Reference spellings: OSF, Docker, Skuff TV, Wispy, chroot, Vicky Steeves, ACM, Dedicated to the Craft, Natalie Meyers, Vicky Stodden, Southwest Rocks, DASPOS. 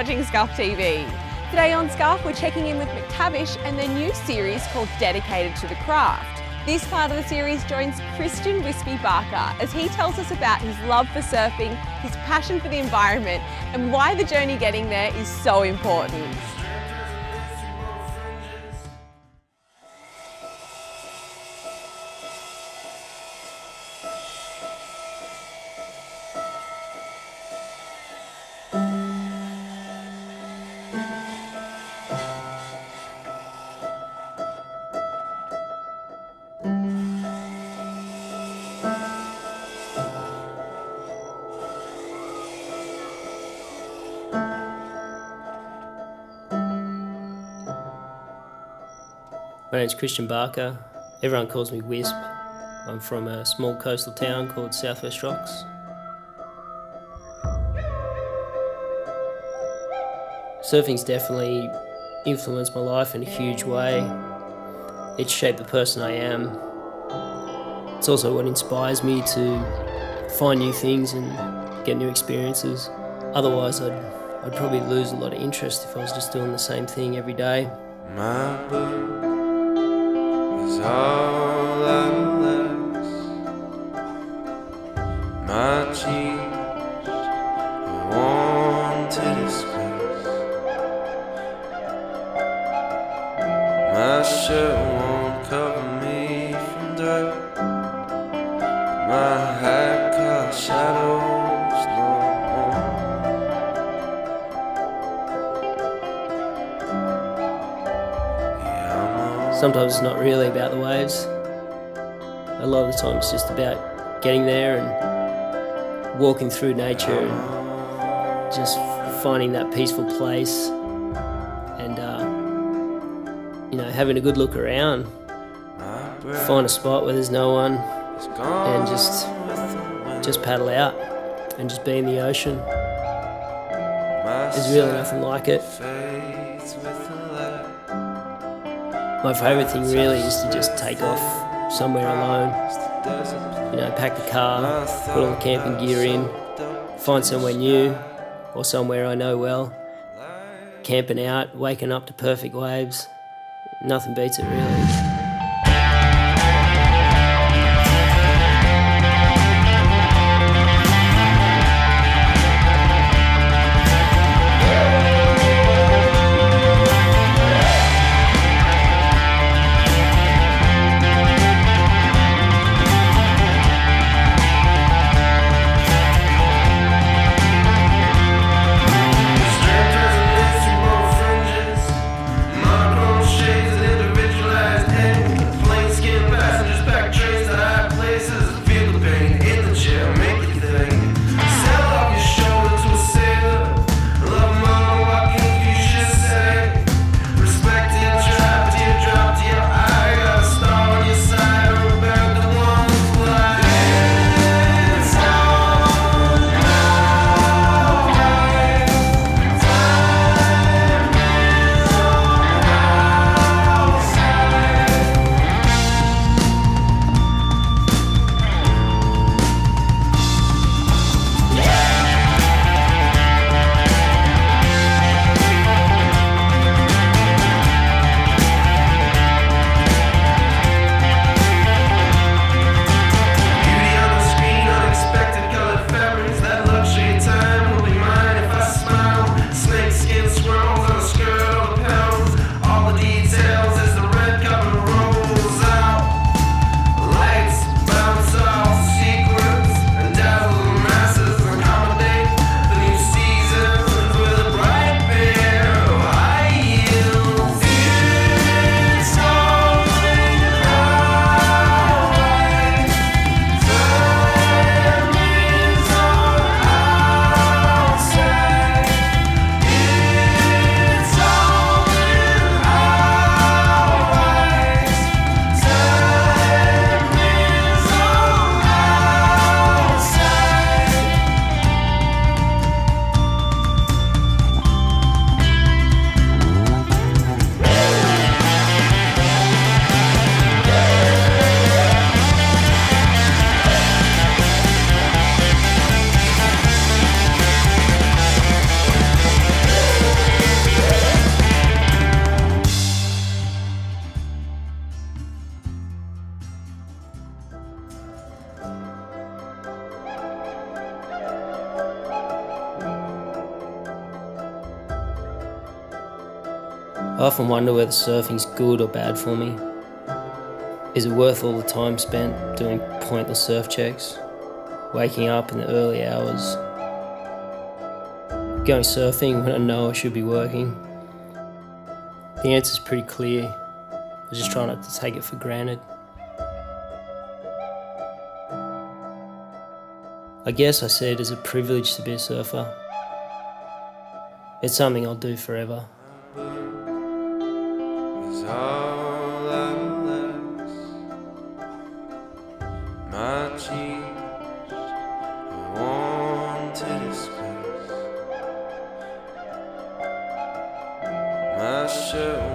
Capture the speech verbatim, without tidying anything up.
watching Skuff T V. Today on Skuff, we're checking in with McTavish and their new series called Dedicated to the Craft. This part of the series joins Cristian Wispy Barker as he tells us about his love for surfing, his passion for the environment, and why the journey getting there is so important. My name's Cristian Barker, everyone calls me Wisp. I'm from a small coastal town called Southwest Rocks. Surfing's definitely influenced my life in a huge way. It's shaped the person I am. It's also what inspires me to find new things and get new experiences. Otherwise I'd, I'd probably lose a lot of interest if I was just doing the same thing every day. My bird. All I'm left, my tears are worn to disgrace. My shirt won't cover me from dirt, my hat casts shadows no more. Yeah, sometimes it's not really about the waves. A lot of the time it's just about getting there and walking through nature and just finding that peaceful place and uh, you know, having a good look around, find a spot where there's no one and just just paddle out and just be in the ocean. There's really nothing like it. My favourite thing really is to just take off somewhere alone, you know, pack the car, put all the camping gear in, find somewhere new or somewhere I know well, camping out, waking up to perfect waves, nothing beats it really. I often wonder whether surfing's good or bad for me. Is it worth all the time spent doing pointless surf checks? Waking up in the early hours? Going surfing when I know I should be working? The answer's pretty clear. I just try not to take it for granted. I guess I see it as a privilege to be a surfer. It's something I'll do forever. Sure.